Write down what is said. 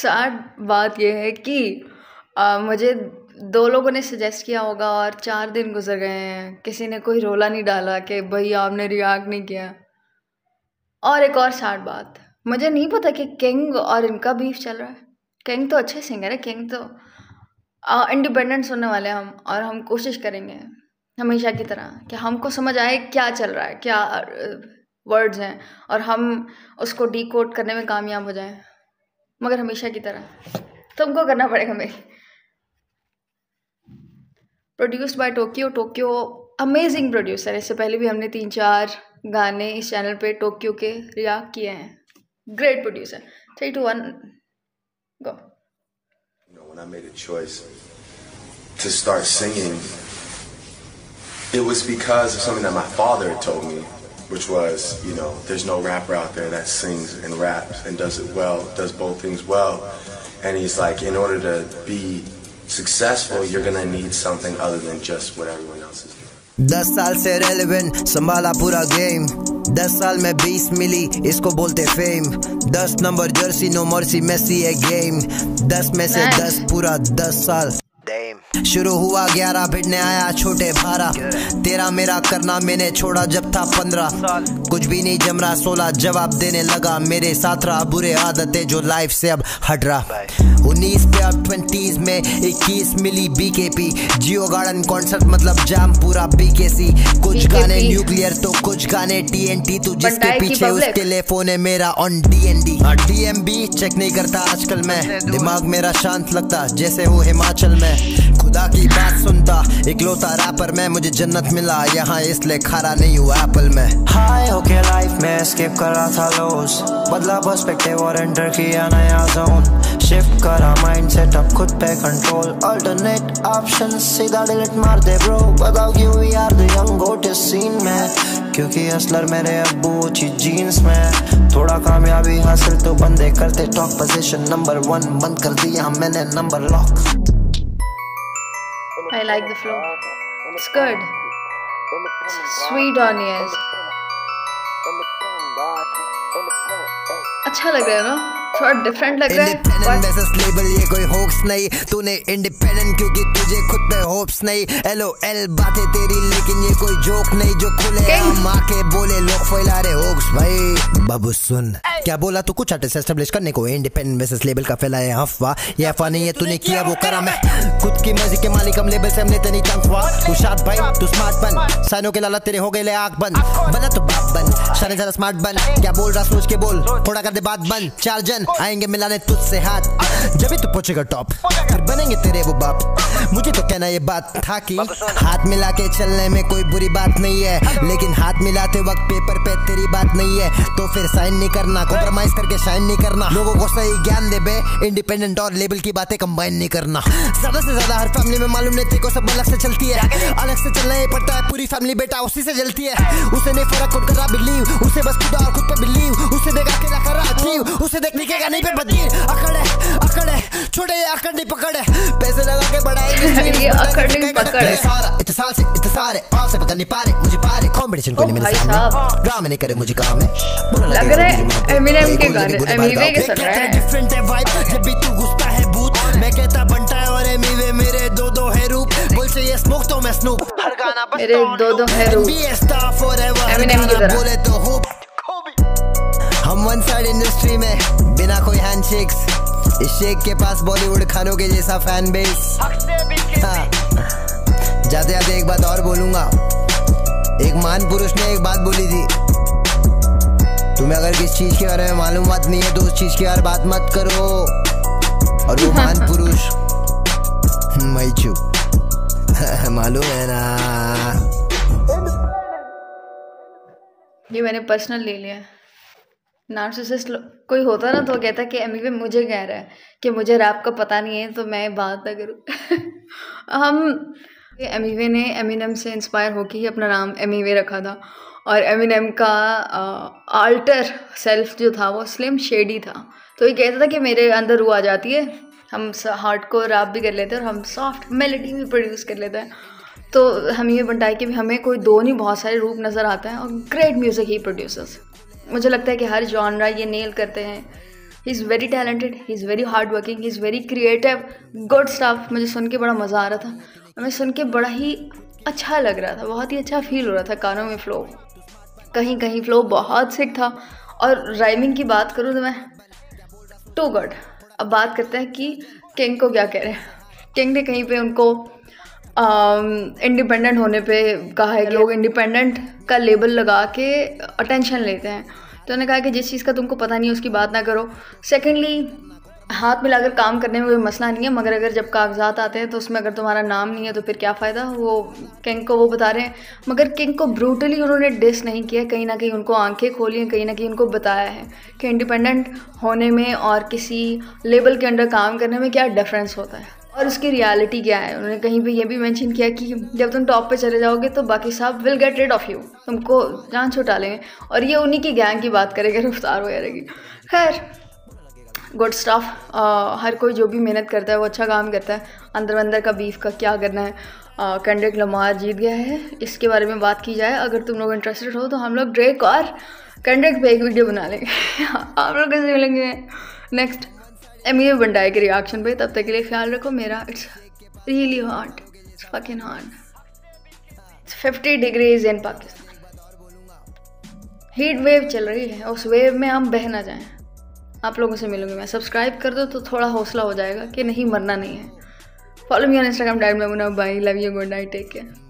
Sad बात यह है कि मुझे दो लोगों ने सजेस्ट किया होगा और 4 दिन गुजर गए हैं, किसी ने कोई रोला नहीं डाला कि भाई आपने रिएक्ट नहीं किया। और एक और सैड बात, मुझे नहीं पता कि किंग और इनका बीफ चल रहा है। किंग तो अच्छे सिंगर है, किंग तो इंडिपेंडेंट होने वाले हैं हम, और हम कोशिश करेंगे हमेशा की तरह कि हमको समझ आए क्या चल रहा है, क्या वर्ड्स हैं, और हम उसको डीकोड करने में कामयाब हो जाएं। मगर हमेशा की तरह तुमको करना पड़ेगा मेरी। Produced by Tokyo. Tokyo amazing producer है, इससे पहले भी हमने 3-4 गाने इस चैनल पे टोक्यो के रिएक्ट किए हैं। Great producer. 3, 2, 1 go. When I made a choice to start singing, it was because of something that my father had told me, which was, you know, there's no rapper out there that sings and raps and does it well, does both things well. And he's like, in order to be successful, you're going to need something other than just what everyone else is doing. 10 साल से relevant, संभाला पूरा game. 10 साल में 20 मिली, इसको बोलते fame. 10 number jersey, no mercy, Messi a game. 10 में से 10 पूरा 10 साल. शुरू हुआ 11, भिड़ने आया छोटे 12. 13 मेरा करना मैंने छोड़ा जब था 15. कुछ भी नहीं जम रहा 16, जवाब देने लगा. मेरे साथ रहा बुरे आदतें जो लाइफ से अब हट रहा. 19 पे अब 20s में 21 मिली बीकेपी. जियो गार्डन कॉन्सर्ट मतलब जाम पूरा बीकेसी. कुछ गाने न्यूक्लियर तो कुछ गाने TNT. तू जिसके पीछे उसके लिए फोन है मेरा ऑन DND. DMB चेक नहीं करता आजकल मैं. दिमाग मेरा शांत लगता जैसे हो हिमाचल में. खुदा की बात सुनता इकलौता रैपर मैं. मुझे जन्नत मिला यहाँ इसलिए खारा नहीं हुआ एप्पल में. हाय ओके लाइफ में स्किप कर रहा था लोस. बदला पर्सपेक्टिव और एंटर किया नया जोन. शिफ्ट करा माइंडसेट अब खुद पे कंट्रोल. अल्टरनेट ऑप्शन सीधा डिलीट मार दे ब्रो. बताओ क्यों यार द यंग गोट इस सीन में. क्योंकि असलर मेरे अब्बू ची जीन्स में. थोड़ा कामयाबी हासिल तो बंदे करते टॉप. पोजीशन नंबर 1 बंद कर दिया मैंने number lock. I like the flow. It's good. Sweet on ears. अच्छा लग रहा है ना? थोड़ा डिफरेंट लग रहा है. इंडिपेंडेंट वर्सेस लेबल ये कोई होक्स नहीं. तूने इंडिपेंडेंट क्योंकि तुझे खुद पे होप्स नहीं. LOL बातें तेरी लेकिन ये कोई जोक नहीं. जो खुले माँ के बोले लोग फैला रहे होक्स. भाई बाबू सुन क्या बोला तू. कुछ आर्टिस्ट एस्टेब्लिश करने को इंडिपेंडेंट वर्सेस लेबल का फैलाए अफवाह. ये अफवाह नहीं है तूने किया वो करा मैं. खुद की मर्जी के मालिक हम लेबल से हमने तेरी तनख्वा. तू शाद भाई तू स्मार्ट बन. साइनों के लाला तेरे हो गए ले आँख बंद. बना तो बाप बन शाने जरा स्मार्ट बन. क्या बोल रहा सोच के बोल. थोड़ा कर दे बात बंद. 4 जन आएंगे मिलाने तुझसे हाथ. जब भी तू पहुंचेगा टॉप फिर बनेंगे तेरे वो बाप. मुझे तो कहना ये बात था कि हाथ मिला के चलने में कोई बुरी बात नहीं है. लेकिन हाथ मिलाते वक्त पेपर पे तेरी बात नहीं है तो फिर साइन नहीं करना. कॉम्प्रोमाइज करके साइन नहीं करना. लोगों को सही ज्ञान दे बे. इंडिपेंडेंट और लेबल की बातें कंबाइन नहीं करना. ज्यादा से ज्यादा हर फैमिली में मालूम नहीं तेरे को सब अलग से चलती है. अलग से चलना ही पड़ता है. पूरी फैमिली बेटा उसी से जलती है. उसे नहीं फर्क खुद करा बिलीव. उसे बस खुदा और खुद पे बिलीव. उसे देखा के कर रहा अचीव. उसे देखने के नहीं पे बदीर. अकड़ है छोटे अकड़ नहीं पकड़ है. पैसे लगा के बढ़ाएंगे ये अकड़ नहीं पकड़ है. इत्तेसाल से इत्तेसाल है. पास से पता नहीं पा रहे मुझे पा रहे. कॉम्पिटिशन को नहीं मेरे सामने. ड्रामा नहीं करे मुझे काम है. लग रहा है एमिनेम के गाने एमिवे के सुन रहा है. डिफरेंट है वाइब. जब भी तू घुसता है भूत. मैं कहता बनता है और एमिवे मेरे दो है रूप. बोल से ये स्मोक तो मैं स्नूप. हर गाना बस मेरे दो है रूप. एमिनेम की बोले तो हो. हम वन साइड इंडस्ट्री में बिना कोई हैंडशेक्स. इस शेक के पास बॉलीवुड खानों के जैसा फैन बेस. जाते जाते एक बात और बोलूंगा. एक मान पुरुष ने एक बात बोली थी. तुम्हें अगर किस चीज के बारे में मालूम बात नहीं है तो उस चीज की हर बात मत करो. और वो मान पुरुष मैं चुप. मालूम है ना. ये मैंने पर्सनल ले लिया. नार्सिसिस्ट कोई होता ना तो कहता कि एमिवे मुझे कह रहा है कि मुझे रैप का पता नहीं है तो मैं बात ना करूँ. हम एमिवे ने एमिनेम से इंस्पायर होकर ही अपना नाम एमिवे रखा था. और एमिनेम का आल्टर सेल्फ जो था वो स्लिम शेडी था. तो ये कहता था कि मेरे अंदर रूह आ जाती है. हम हार्डकोर रैप भी कर लेते हैं और हम सॉफ्ट मेलोडी भी प्रोड्यूस कर लेते हैं. तो एमिवे बंटाई के भी हमें कोई दो नहीं बहुत सारे रूप नज़र आते हैं. और ग्रेट म्यूज़िक ही प्रोड्यूसर्स. मुझे लगता है कि हर जॉनरा ये नेल करते हैं. He is very talented, he is very hard working, he is very creative, good staff. मुझे सुन के बड़ा मज़ा आ रहा था और मैं सुन के बड़ा ही अच्छा लग रहा था, बहुत ही अच्छा फील हो रहा था। कानों में फ़्लो, कहीं कहीं फ़्लो बहुत सिक था। और राइमिंग की बात करूँ तो मैं टू गुड। अब बात करते हैं कि किंग को क्या कह रहे हैं। किंग ने कहीं पे उनको इंडिपेंडेंट होने पे कहा है कि लोग इंडिपेंडेंट का लेबल लगा के अटेंशन लेते हैं। तो उन्होंने कहा कि जिस चीज़ का तुमको पता नहीं है उसकी बात ना करो। सेकेंडली, हाथ मिलाकर काम करने में कोई मसला नहीं है, मगर अगर जब कागजात आते हैं तो उसमें अगर तुम्हारा नाम नहीं है तो फिर क्या फ़ायदा। वो किंग को वो बता रहे हैं, मगर किंग को ब्रूटली उन्होंने डिस नहीं किया, कहीं ना कहीं उनको आंखें खोली हैं, कहीं ना कहीं उनको बताया है कि इंडिपेंडेंट होने में और किसी लेबल के अंडर काम करने में क्या डिफरेंस होता है और उसकी रियलिटी क्या है। उन्होंने कहीं पे ये भी मेंशन किया कि जब तुम टॉप पे चले जाओगे तो बाकी सब will get rid of you, तुमको जान छुटा लेंगे। और ये उन्हीं की गैंग की बात करेंगे, रफ्तार वगैरह की। खैर, गुड स्टाफ, हर कोई जो भी मेहनत करता है वो अच्छा काम करता है। अंदर अंदर का बीफ का क्या करना है, केंड्रिक लमार जीत गया है, इसके बारे में बात की जाए। अगर तुम लोग इंटरेस्टेड हो तो हम लोग ड्रेक और केंड्रिक पे एक वीडियो बना लेंगे। आप लोग कैसे मिलेंगे नेक्स्ट एमिवे बंटाई के रिएक्शन पे। तब तक के लिए ख्याल रखो मेरा। It's really hot, it's fucking hot, it's 50 degrees in Pakistan. Heat wave चल रही है, उस वेव में हम बह ना जाएं। आप लोगों से मिलूंगी मैं। सब्सक्राइब कर दो तो थोड़ा हौसला हो जाएगा कि नहीं मरना नहीं है। Follow me on Instagram @eminem। Bye, love you, good night, take care.